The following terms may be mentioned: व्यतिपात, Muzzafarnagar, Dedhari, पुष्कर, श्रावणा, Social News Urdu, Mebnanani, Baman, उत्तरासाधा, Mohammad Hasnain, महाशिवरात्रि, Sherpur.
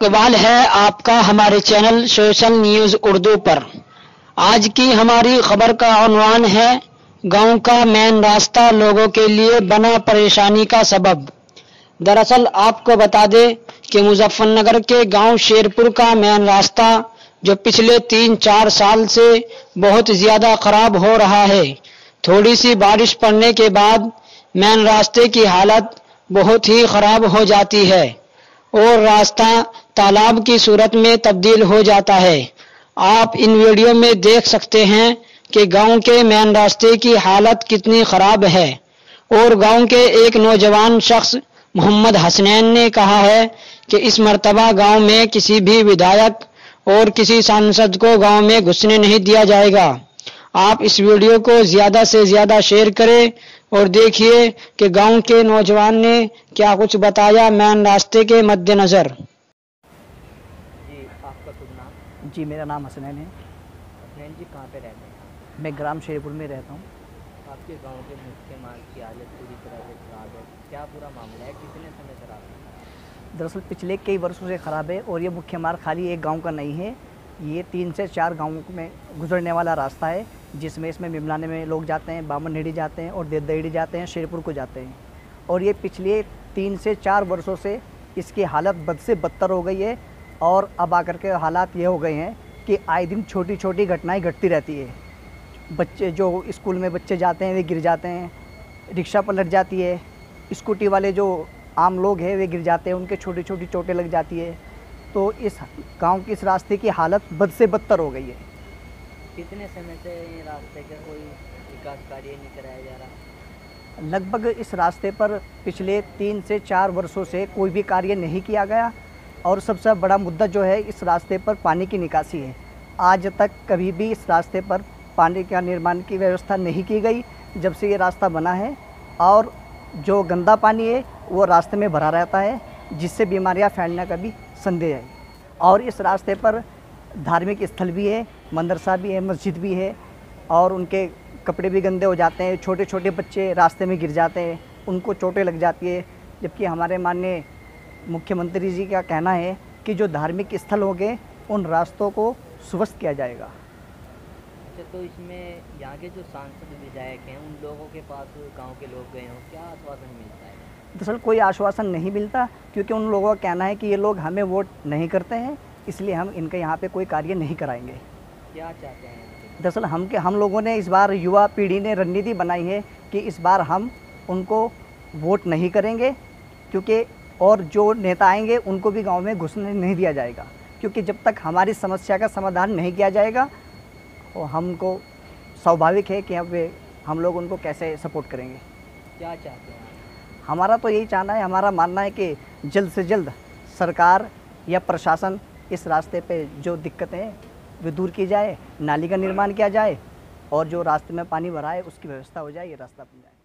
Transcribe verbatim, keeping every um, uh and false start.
इस्तकबाल है आपका हमारे चैनल सोशल न्यूज उर्दू पर। आज की हमारी खबर का उन्वान है गांव का मेन रास्ता लोगों के लिए बना परेशानी का सबब। दरअसल आपको बता दें कि मुजफ्फरनगर के गांव शेरपुर का मेन रास्ता जो पिछले तीन चार साल से बहुत ज्यादा खराब हो रहा है, थोड़ी सी बारिश पड़ने के बाद मेन रास्ते की हालत बहुत ही खराब हो जाती है और रास्ता तालाब की सूरत में तब्दील हो जाता है। आप इन वीडियो में देख सकते हैं कि गांव के मेन रास्ते की हालत कितनी खराब है। और गांव के एक नौजवान शख्स मोहम्मद हसनैन ने कहा है कि इस मरतबा गांव में किसी भी विधायक और किसी सांसद को गांव में घुसने नहीं दिया जाएगा। आप इस वीडियो को ज्यादा से ज्यादा शेयर करें और देखिए कि गांव के नौजवान ने क्या कुछ बताया मेन रास्ते के मद्देनजर। जी आपका शुभ नाम? जी मेरा नाम हसनैन है। हसनैन जी कहाँ पे रहते हैं? मैं ग्राम शेरपुर में रहता हूँ। आपके गांव के मुख्य मार्ग की हालत पूरी तरह से खराब है, क्या पूरा मामला है, कितने समय से खराब है? दरअसल पिछले कई वर्षों से खराब है और ये मुख्य मार्ग खाली एक गाँव का नहीं है, ये तीन से चार गाँव में गुजरने वाला रास्ता है जिसमें इसमें मेबनानी में लोग जाते हैं, बामन नेड़ी जाते हैं और देदहरी जाते हैं, शेरपुर को जाते हैं। और ये पिछले तीन से चार वर्षों से इसकी हालत बद से बदतर हो गई है और अब आकर के हालात ये हो गए हैं कि आए दिन छोटी छोटी घटनाएं घटती रहती है। बच्चे जो स्कूल में बच्चे जाते हैं वे गिर जाते हैं, रिक्शा पलट जाती है, स्कूटी वाले जो आम लोग हैं वे गिर जाते हैं, उनके छोटी छोटी चोटें लग जाती है। तो इस गाँव की इस रास्ते की हालत बद से बदतर हो गई है। कितने समय से ये रास्ते का कोई विकास कार्य नहीं कराया जा रहा? लगभग इस रास्ते पर पिछले तीन से चार वर्षों से कोई भी कार्य नहीं किया गया और सबसे बड़ा मुद्दा जो है इस रास्ते पर पानी की निकासी है। आज तक कभी भी इस रास्ते पर पानी का निर्माण की व्यवस्था नहीं की गई जब से ये रास्ता बना है और जो गंदा पानी है वो रास्ते में भरा रहता है जिससे बीमारियाँ फैलने का भी संदेह है। और इस रास्ते पर धार्मिक स्थल भी है, मदरसा भी है, मस्जिद भी है और उनके कपड़े भी गंदे हो जाते हैं, छोटे छोटे बच्चे रास्ते में गिर जाते हैं, उनको चोटें लग जाती है। जबकि हमारे माननीय मुख्यमंत्री जी का कहना है कि जो धार्मिक स्थल हो गए उन रास्तों को सुवस्थ किया जाएगा। अच्छा, तो इसमें यहाँ के जो सांसद विधायक हैं उन लोगों के पास गाँव के लोग गए हों, क्या आश्वासन मिलता है? दरअसल कोई आश्वासन नहीं मिलता क्योंकि उन लोगों का कहना है कि ये लोग हमें वोट नहीं करते हैं इसलिए हम इनके यहाँ पे कोई कार्य नहीं कराएंगे। क्या चाहते हैं? दरअसल हम के हम लोगों ने इस बार युवा पीढ़ी ने रणनीति बनाई है कि इस बार हम उनको वोट नहीं करेंगे क्योंकि और जो नेता आएंगे उनको भी गांव में घुसने नहीं दिया जाएगा क्योंकि जब तक हमारी समस्या का समाधान नहीं किया जाएगा और हमको स्वाभाविक है कि अब हम लोग उनको कैसे सपोर्ट करेंगे। क्या चाहते हैं? हमारा तो यही चाहना है, हमारा मानना है कि जल्द से जल्द सरकार या प्रशासन इस रास्ते पे जो दिक्कतें हैं वे दूर की जाए, नाली का निर्माण किया जाए और जो रास्ते में पानी भरा है उसकी व्यवस्था हो जाए, ये रास्ता बन जाए।